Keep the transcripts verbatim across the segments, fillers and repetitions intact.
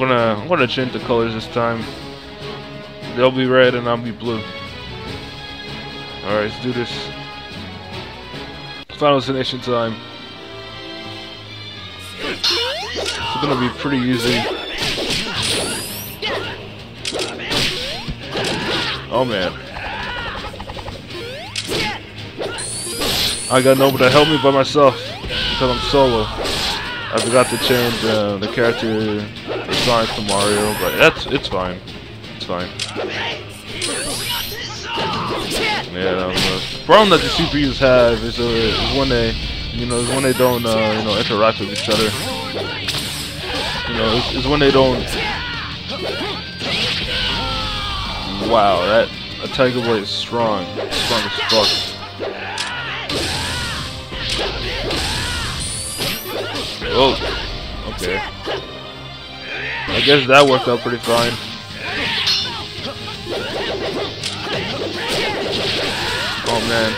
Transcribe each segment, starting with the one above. gonna I'm gonna change the colors this time. They'll be red and I'll be blue. Alright, let's do this. Final destination time. It's gonna be pretty easy. Oh man. I got nobody to help me by myself because I'm solo. I forgot to change uh, the character design to Mario, but that's it's fine. It's fine. Yeah, um, the problem that the C P Us have is, uh, is when they, you know, is when they don't, uh, you know, interact with each other. You know, it's, it's when they don't. Wow, that Tiger Boy is strong, strong as fuck. Oh, okay. I guess that worked out pretty fine. Oh man.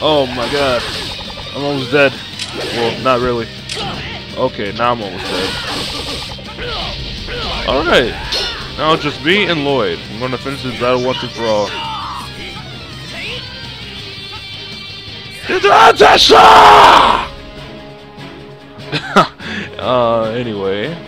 Oh my god. I'm almost dead. Well, not really. Okay, now I'm almost dead. Alright. Now just me and Lloyd. I'm gonna finish this battle once and for all. It's an uh, anyway.